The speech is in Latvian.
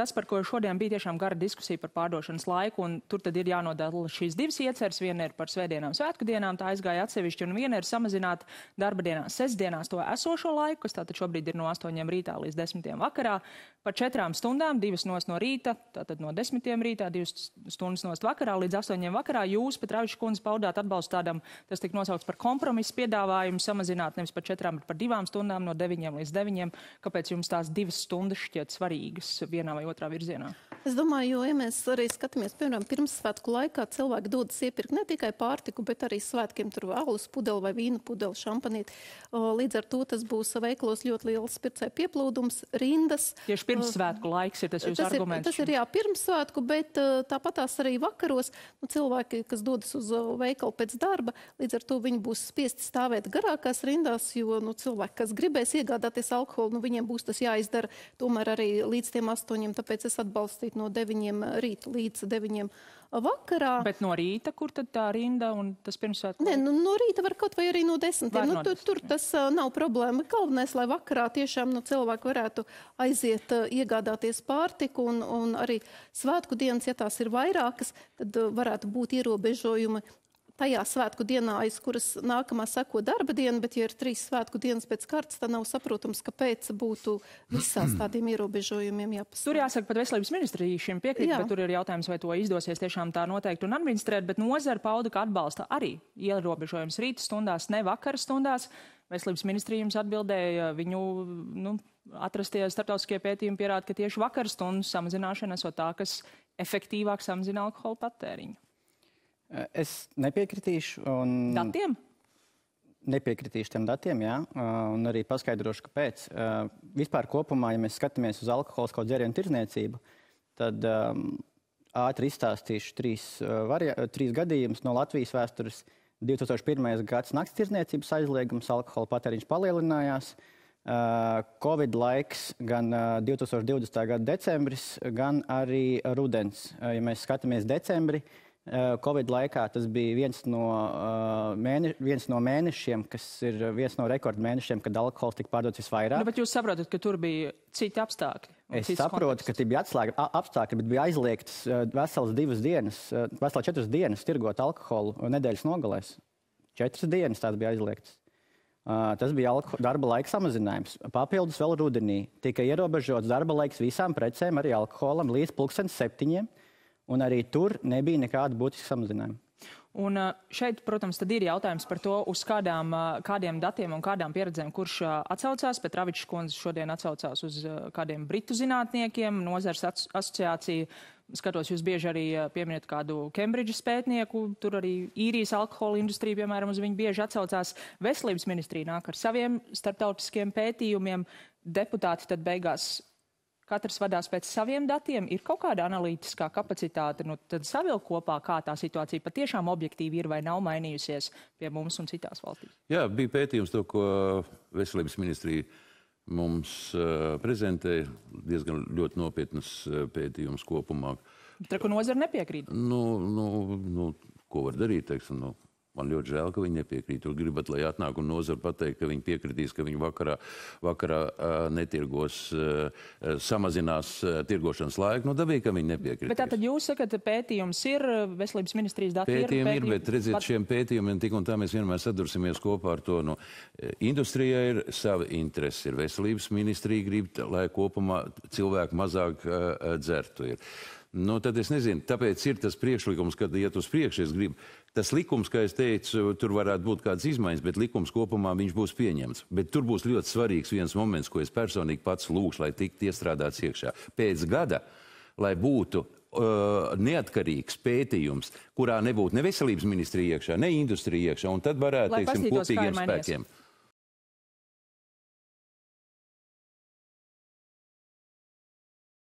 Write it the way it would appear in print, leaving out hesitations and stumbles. Tas, par ko šodien bija tiešām gara diskusija par pārdošanas laiku, un tur tad ir jānodala šīs divas ieceres. Viena ir par svētdienām, svētkudienām, tā aizgāja atsevišķi, un viena ir samazināt darba dienās, sestdienās to esošo laiku, kas tātad šobrīd ir no 8 rītā līdz 10 vakarā, par 4 stundām, 2 no rīta, tātad no 10 rītā, 2 stundas no vakarā līdz 8 vakarā. Jūs, Petraviča kundze, paudāt atbalstu tādam, tas tika nosaukts par kompromisu piedāvājumu, samazināt nevis par 4, bet par 2 stundām no 9 līdz 9. Kāpēc jums tās 2 stundas šķiet svarīgas vienā vai otrā virzienā? Es domāju, jo, ja mēs arī skatāmies, piemēram, pirmssvētku laikā cilvēki dodas iepirkt ne tikai pārtiku, bet arī svētkiem tur alus pudeli vai vīnu pudeli, šampanīti. Līdz ar to tas būs veiklos ļoti liels pircēju pieplūdums, rindas. Tieši pirmssvētku laiks ir tas jūsu arguments? Tas ir, jā, pirmssvētku, bet tāpatās arī vakaros cilvēki, kas dodas uz veikalu pēc darba, līdz ar to viņi būs spiesti stāvēt garākās rindās, jo cilvēki, kas gribēs iegādāties alkoholu, viņiem būs tas jāizdara tomēr arī līdz tiem 8, tāpēc es atbalstītu no 9 rīta līdz 9 vakarā. Bet no rīta, kur tad tā rinda un tas pirmsvētku? Nē, nu, no rīta var kaut vai arī no 10. Nu, tur tas nav problēma. Galvenais, lai vakarā tiešām cilvēki varētu aiziet iegādāties pārtiku, un arī svētku dienas, ja tās ir vairākas, tad varētu būt ierobežojumi tajā svētku dienā, aiz kuras nākamā sako darba diena, bet ja ir 3 svētku dienas pēc kārtas, tad nav saprotams, kāpēc būtu visās tādiem ierobežojumiem jāpasaka. Tur jāsaka, pat Veselības ministrija šim piekrīt, bet tur ir jautājums, vai to izdosies tiešām tā noteikti un administrēt, bet nozara pauda, ka atbalsta arī ierobežojums rīta stundās, ne vakara stundās. Veselības ministrija jums atbildēja, viņu, nu, atrastie starptautiskie pētījumi pierāda, ka tieši vakara stundu samazināšana esot tā, kas efektīvāk samazina alkohola patēriņu. Es nepiekritīšu. Datiem? Nepiekritīšu tiem datiem, jā, un arī paskaidrošu, kāpēc. Vispār kopumā, ja mēs skatāmies uz alkoholisko dzērienu tirdzniecību, tad ātri izstāstīšu 3 gadījumus no Latvijas vēstures. 2001. gads nakts tirdzniecības aizliegums, alkohola patēriņš palielinājās. Covid laiks, gan 2020. gada decembris, gan arī rudens. Ja mēs skatāmies decembri, Covid laikā tas bija viens no mēnešiem, kas ir viens no rekordmēnešiem, kad alkohols tika pārdots visvairāk. Nu, bet jūs saprotat, ka tur bija citi apstākļi? Es saprotu, ka tie bija apstākļi, bet bija aizliegtas veselas 2 dienas, veselas 4 dienas tirgot alkoholu nedēļas nogalēs. 4 dienas tās bija aizliegtas. Tas bija darba laika samazinājums. Papildus vēl rudenī tika ierobežots darba laiks visām precēm, arī alkoholam, līdz 6:00 un arī tur nebija nekāda būtiska samazinājuma. Un šeit, protams, tad ir jautājums par to, uz kādiem datiem un kādām pieredzēm kurš atsaucās. Petraviča kundze šodien atsaucās uz kādiem britu zinātniekiem, nozars asociācija. Skatos, jūs bieži arī pieminat kādu Kembridžas pētnieku, tur arī īrijas alkohola industrija, piemēram, uz viņu bieži atsaucās. Veselības ministrija nāk ar saviem starptautiskiem pētījumiem, deputāti tad beigās katrs vadās pēc saviem datiem, ir kaut kāda analītiskā kapacitāte, nu tad savilk kopā, kā tā situācija patiešām objektīvi ir vai nav mainījusies pie mums un citās valstīs. Jā, bija pētījums to, ko Veselības ministrija mums prezentēja, diezgan ļoti nopietnas pētījums kopumā. Bet ko nozara nepiekrīt? Nu, ko var darīt, teiksim, nu. Man ļoti žēl, ka viņi nepiekrīt. Tur gribat, lai atnāk un nozara pateikt, ka viņi piekritīs, ka viņi vakarā netirgos, samazinās tirgošanas laiku. Nu, dabīgi, ka viņi nepiekritīs. Bet tātad jūs sakat, pētījums ir, Veselības ministrijas dati ir? Pētījumi ir, bet redziet, šiem pētījumiem tik un tā mēs vienmēr sadursimies kopā ar to. Nu, industrijai ir sava interese, ir Veselības ministrija grib, lai kopumā cilvēki mazāk dzertu ir. Nu, tad es nezinu, tāpēc ir tas priekšlikums, kad iet uz priekšu, es gribu. Tas likums, kā es teicu, tur varētu būt kādas izmaiņas, bet likums kopumā viņš būs pieņemts. Bet tur būs ļoti svarīgs viens moments, ko es personīgi pats lūkšu, lai tiktu iestrādāts iekšā. Pēc gada, lai būtu neatkarīgs pētījums, kurā nebūtu ne veselības ministrija iekšā, ne industrija iekšā, un tad varētu, teiksim, kopīgiem spēkiem.